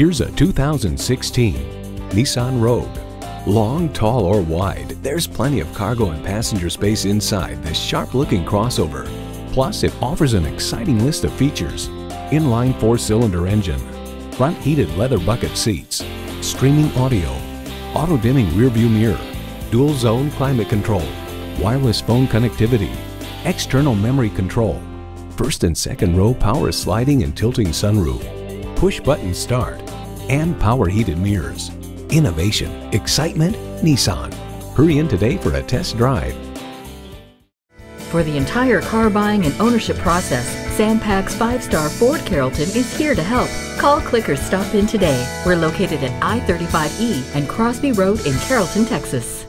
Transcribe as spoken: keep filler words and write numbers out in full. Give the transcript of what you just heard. Here's a two thousand sixteen Nissan Rogue. Long, tall, or wide, there's plenty of cargo and passenger space inside this sharp-looking crossover. Plus, it offers an exciting list of features. Inline four-cylinder engine, front heated leather bucket seats, streaming audio, auto-dimming rearview mirror, dual-zone climate control, wireless phone connectivity, external memory control, first and second row power sliding and tilting sunroof, push-button start, and power heated mirrors. Innovation, excitement, Nissan. Hurry in today for a test drive. For the entire car buying and ownership process, Sam Pack's Five Star Ford Carrollton is here to help. Call, click, or stop in today. We're located at I thirty-five E and Crosby Road in Carrollton, Texas.